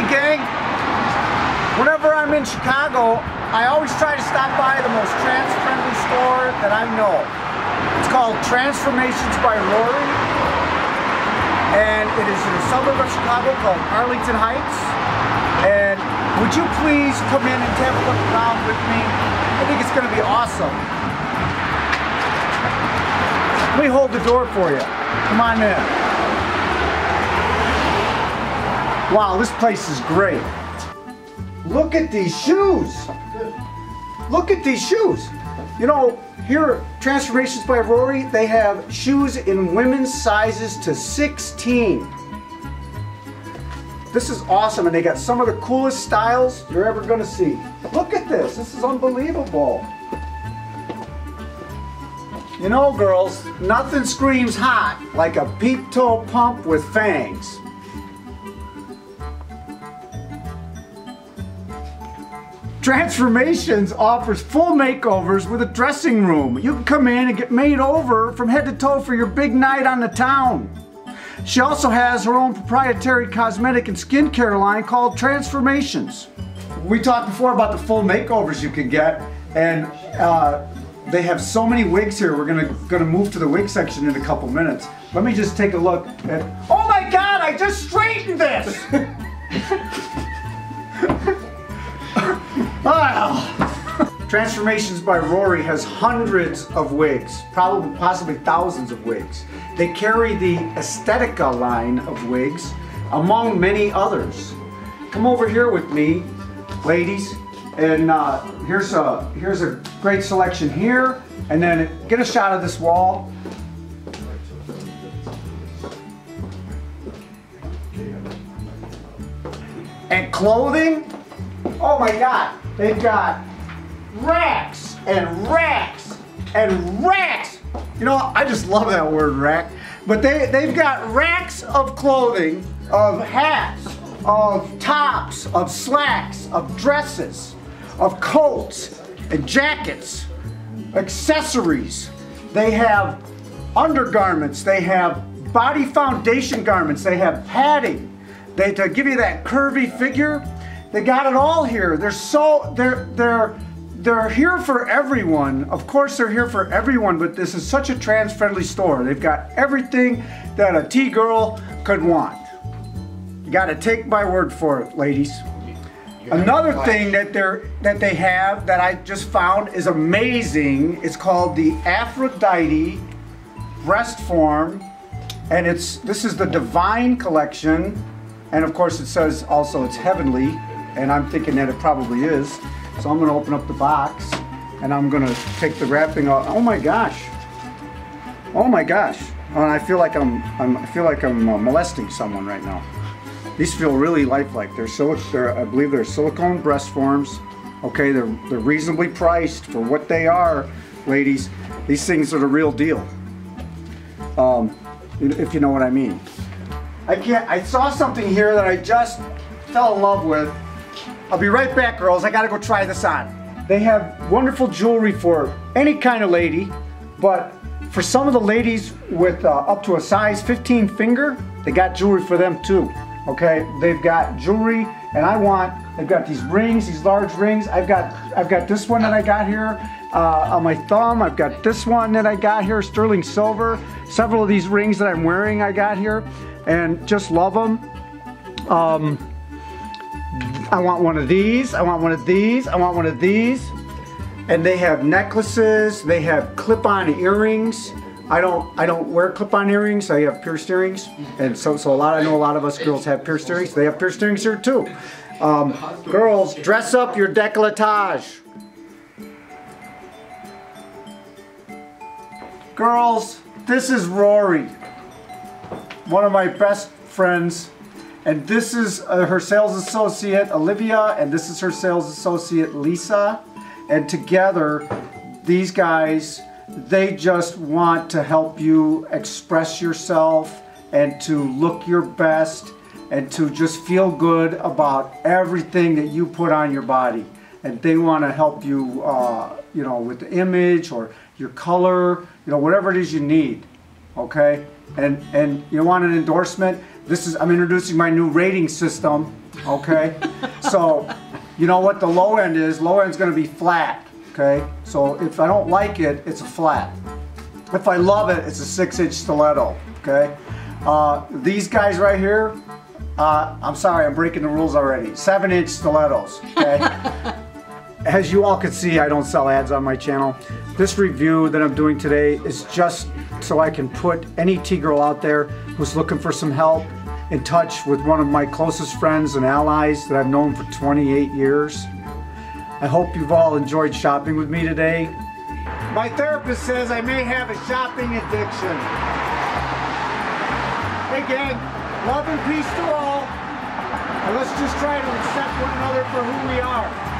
Hey gang, whenever I'm in Chicago, I always try to stop by the most trans-friendly store that I know. It's called Transformations by Rori, and it is in a suburb of Chicago called Arlington Heights. And would you please come in and have a look around with me? I think it's going to be awesome. Let me hold the door for you. Come on in. Wow, this place is great. Look at these shoes. Look at these shoes. You know, here at Transformations by Rori, they have shoes in women's sizes to 16. This is awesome, and they got some of the coolest styles you're ever gonna see. Look at this, this is unbelievable. You know, girls, nothing screams hot like a peep toe pump with fangs. Transformations offers full makeovers with a dressing room. You can come in and get made over from head to toe for your big night on the town. She also has her own proprietary cosmetic and skincare line called Transformations. We talked before about the full makeovers you can get, and they have so many wigs here. We're gonna move to the wig section in a couple minutes. Let me just take a look at, oh my God, I just straightened this! Wow. Transformations by Rori has hundreds of wigs, probably possibly thousands of wigs. They carry the Aesthetica line of wigs, among many others. Come over here with me, ladies, and here's a great selection here, and then get a shot of this wall. And clothing, oh my God. They've got racks and racks and racks. You know, I just love that word, rack. But they've got racks of clothing, of hats, of tops, of slacks, of dresses, of coats and jackets, accessories. They have undergarments. They have body foundation garments. They have padding. To give you that curvy figure. They got it all here. They're here for everyone. Of course they're here for everyone, but this is such a trans-friendly store. They've got everything that a T-girl could want. You gotta take my word for it, ladies. Another thing that they have that I just found is amazing. It's called the Aphrodite Breast Form, and this is the Divine Collection. And of course it says also it's heavenly. And I'm thinking that it probably is. So I'm gonna open up the box and I'm gonna take the wrapping off. Oh my gosh. Oh my gosh. And I feel like I'm molesting someone right now. These feel really lifelike. I believe they're silicone breast forms. Okay, they're reasonably priced for what they are, ladies. These things are the real deal. If you know what I mean. I saw something here that I just fell in love with. I'll be right back, girls. I gotta go try this on. They have wonderful jewelry for any kind of lady, but for some of the ladies with up to a size 15 finger, they got jewelry for them too, okay? They've got jewelry, and they've got these rings, these large rings. I've got this one that I got here on my thumb. I've got this one that I got here, sterling silver. Several of these rings that I'm wearing I got here, and just love them. I want one of these, I want one of these, I want one of these. And they have necklaces, they have clip-on earrings. I don't wear clip-on earrings, I have pierced earrings. And I know a lot of us girls have pierced earrings. They have pierced earrings here too. Girls, dress up your décolletage. Girls, this is Rori, one of my best friends, and this is her sales associate Olivia, and this is her sales associate Lisa, and together these guys, they just want to help you express yourself and to look your best and to just feel good about everything that you put on your body, and they want to help you you know, with the image or your color, you know, whatever it is you need, okay? And you want an endorsement? I'm introducing my new rating system. okay? So, you know what the low end is? Low end's gonna be flat, okay? So if I don't like it, it's a flat. If I love it, it's a 6-inch stiletto, okay? These guys right here, I'm sorry, I'm breaking the rules already. 7-inch stilettos, okay? As you all can see, I don't sell ads on my channel. This review that I'm doing today is just so I can put any T-girl out there who's looking for some help in touch with one of my closest friends and allies that I've known for 28 years. I hope you've all enjoyed shopping with me today. My therapist says I may have a shopping addiction. Again, love and peace to all, and let's just try to accept one another for who we are.